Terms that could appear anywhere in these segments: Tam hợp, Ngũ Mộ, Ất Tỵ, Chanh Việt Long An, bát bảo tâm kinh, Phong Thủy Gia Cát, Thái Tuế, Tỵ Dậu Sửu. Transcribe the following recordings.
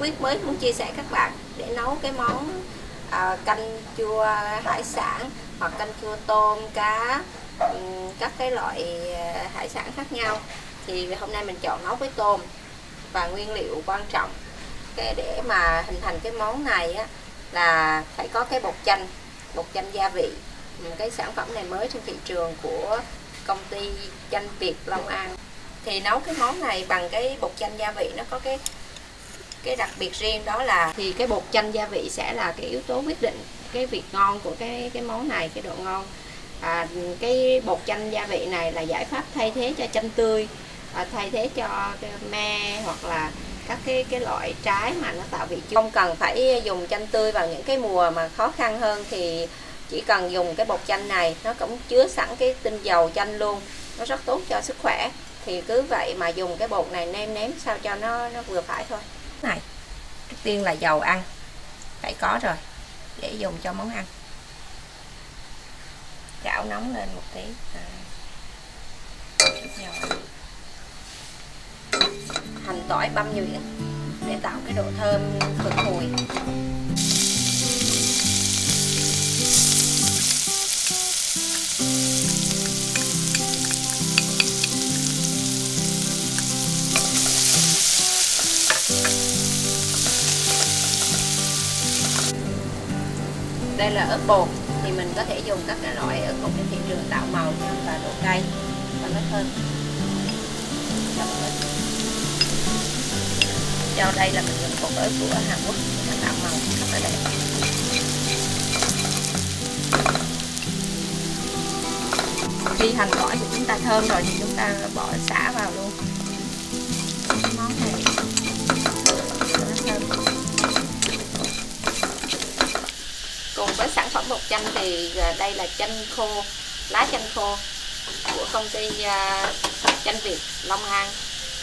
quyết mới muốn chia sẻ các bạn để nấu cái món canh chua hải sản hoặc canh chua tôm, cá, các cái loại hải sản khác nhau. Thì hôm nay mình chọn nấu với tôm và nguyên liệu quan trọng để mà hình thành cái món này á, là phải có cái bột chanh gia vị. Cái sản phẩm này mới trên thị trường của công ty Chanh Việt Long An. Thì nấu cái món này bằng cái bột chanh gia vị nó có cái đặc biệt riêng, đó là thì cái bột chanh gia vị sẽ là cái yếu tố quyết định cái việc ngon của cái món này, cái độ ngon. Cái bột chanh gia vị này là giải pháp thay thế cho chanh tươi, thay thế cho me hoặc là các cái loại trái mà nó tạo vị chua. Không cần phải dùng chanh tươi vào những cái mùa mà khó khăn hơn, thì chỉ cần dùng cái bột chanh này, nó cũng chứa sẵn cái tinh dầu chanh luôn, nó rất tốt cho sức khỏe. Thì cứ vậy mà dùng cái bột này nêm nếm sao cho nó vừa phải thôi. Này, trước tiên là dầu ăn phải có rồi để dùng cho món ăn. Chảo nóng lên một tí. Hành tỏi băm nhuyễn để tạo cái độ thơm cực mùi. Đây là ớt bột, thì mình có thể dùng các cái loại ớt bột trên thị trường tạo màu và độ cay và nó thơm. Cho đây là mình dùng bột ớt của Hàn Quốc, nó tạo màu rất là đẹp. Khi hành tỏi của chúng ta thơm rồi thì chúng ta bỏ sả vào luôn. Món này cùng với sản phẩm bột chanh thì đây là chanh khô, lá chanh khô của công ty Chanh Việt Long An.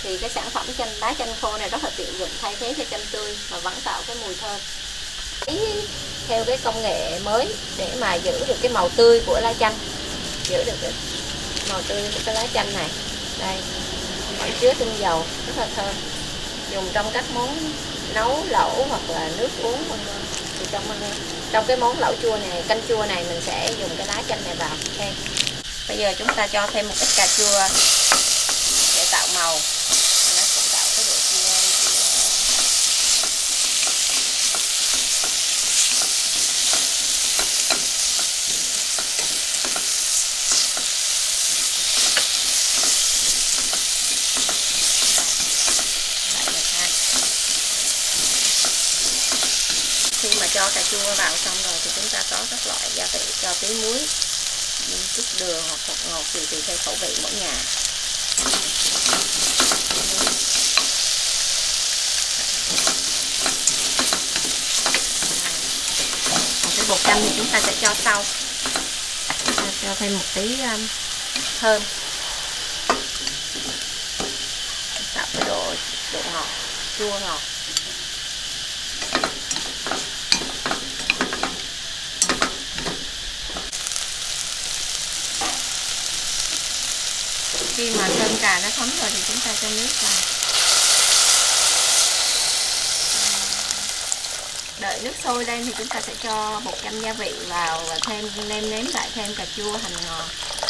Thì cái sản phẩm chanh lá chanh khô này rất là tiện dụng, thay thế cho chanh tươi mà vẫn tạo cái mùi thơm. Theo cái công nghệ mới để mà giữ được cái màu tươi của lá chanh, giữ được cái màu tươi của cái lá chanh này. Đây, nó chứa tinh dầu rất là thơm, dùng trong các món nấu lẩu hoặc là nước uống vân vân. Thì trong cái món lẩu chua này, canh chua này mình sẽ dùng cái lá chanh này vào. Okay. Bây giờ chúng ta cho thêm một ít cà chua để tạo màu. Cho cà chua vào xong rồi thì chúng ta có các loại gia vị, cho tí muối, chút đường hoặc bột ngọt tùy theo khẩu vị mỗi nhà. Cái bột chanh thì chúng ta sẽ cho sau. Chúng ta cho thêm một tí thơm, tạo cái độ ngọt, chua ngọt. Khi mà cơm cà nó thấm rồi thì chúng ta cho nước vào. Đợi nước sôi lên thì chúng ta sẽ cho bột canh gia vị vào và thêm nêm nếm lại thêm cà chua, hành ngò,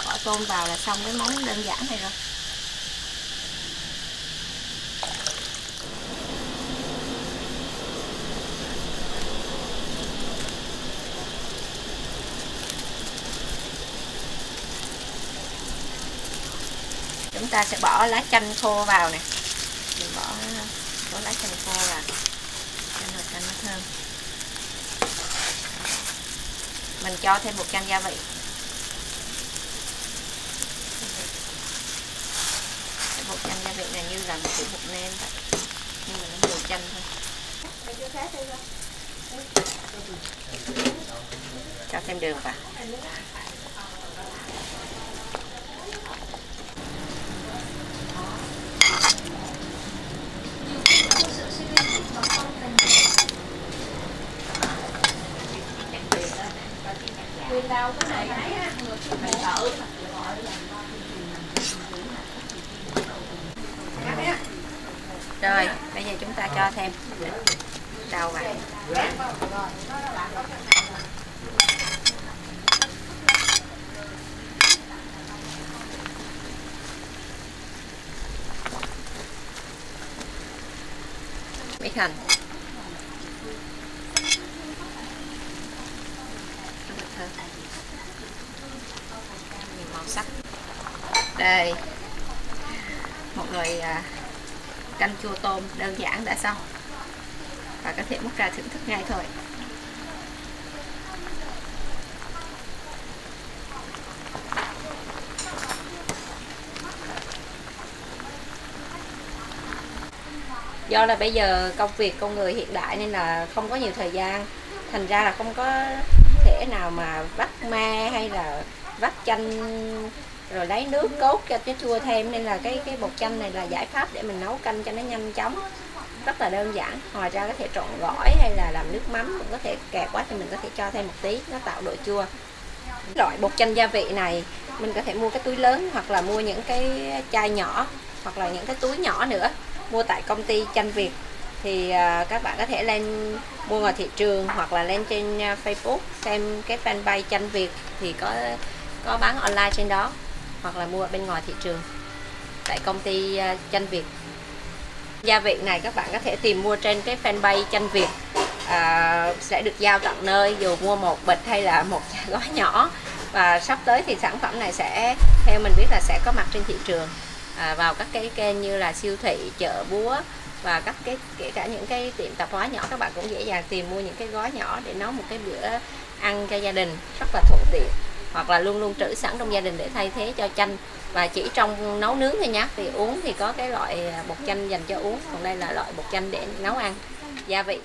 bỏ tôm vào là xong cái món đơn giản này rồi. Chúng ta sẽ bỏ lá chanh khô vào nè, mình bỏ lá chanh khô vào cho nó thơm. Mình cho thêm bột chanh gia vị, cái bột chanh gia vị này như là một củ bột nêm vậy, nhưng mà nó bột chanh thôi. Cho thêm đường vào. Rồi, bây giờ chúng ta cho thêm Đâu vậy? Mỹ Khanh màu sắc đây, một nồi canh chua tôm đơn giản đã xong và có thể múc ra thưởng thức ngay thôi. Do là bây giờ công việc con người hiện đại nên là không có nhiều thời gian, thành ra là không có thể nào mà vắt me hay là vắt chanh rồi lấy nước cốt cho cái chua thêm, nên là cái bột chanh này là giải pháp để mình nấu canh cho nó nhanh chóng, rất là đơn giản. Ngoài ra có thể trộn gỏi hay là làm nước mắm cũng có thể, kẹt quá thì mình có thể cho thêm một tí, nó tạo độ chua. Loại bột chanh gia vị này mình có thể mua cái túi lớn hoặc là mua những cái chai nhỏ hoặc là những cái túi nhỏ nữa. Mua tại công ty Chanh Việt thì các bạn có thể lên mua ngoài thị trường hoặc là lên trên Facebook xem cái fanpage Chanh Việt thì có bán online trên đó, hoặc là mua ở bên ngoài thị trường tại công ty Chanh Việt. Gia vị này các bạn có thể tìm mua trên cái fanpage Chanh Việt, sẽ được giao tận nơi, dù mua một bịch hay là một gói nhỏ. Và sắp tới thì sản phẩm này sẽ, theo mình biết là sẽ có mặt trên thị trường, vào các cái kênh như là siêu thị, chợ búa và các cái kể cả những cái tiệm tạp hóa nhỏ, các bạn cũng dễ dàng tìm mua những cái gói nhỏ để nấu một cái bữa ăn cho gia đình rất là thuận tiện, hoặc là luôn luôn trữ sẵn trong gia đình để thay thế cho chanh. Và chỉ trong nấu nướng thôi nhé, vì uống thì có cái loại bột chanh dành cho uống, còn đây là loại bột chanh để nấu ăn gia vị.